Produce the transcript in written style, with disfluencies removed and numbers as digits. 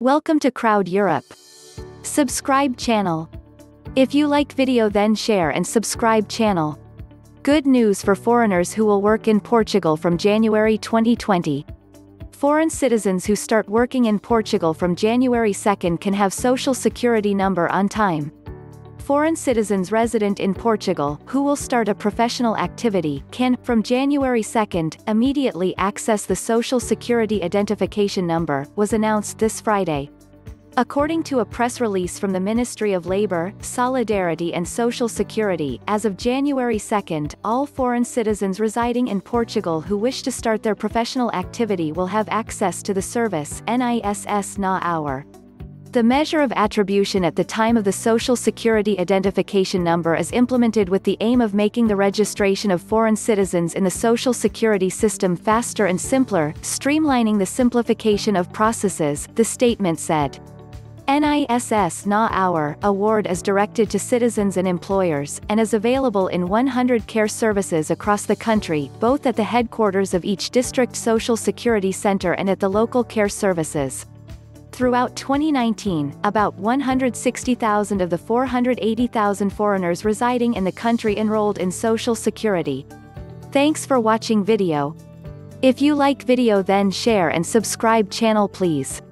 Welcome to Crowd Europe. Subscribe channel. If you like video then share and subscribe channel. Good news for foreigners who will work in Portugal from January 2020. Foreign citizens who start working in Portugal from January 2nd can have social security number on time. Foreign citizens resident in Portugal, who will start a professional activity, can, from January 2nd, immediately access the Social Security Identification Number, was announced this Friday. According to a press release from the Ministry of Labour, Solidarity and Social Security, as of January 2nd, all foreign citizens residing in Portugal who wish to start their professional activity will have access to the service, NISS na Hora. The measure of attribution at the time of the Social Security Identification Number is implemented with the aim of making the registration of foreign citizens in the Social Security system faster and simpler, streamlining the simplification of processes, the statement said. NISS na Hora award is directed to citizens and employers, and is available in 100 care services across the country, both at the headquarters of each district Social Security Center and at the local care services. Throughout 2019, about 160,000 of the 480,000 foreigners residing in the country enrolled in Social Security. Thanks for watching video. If you like video then share and subscribe channel please.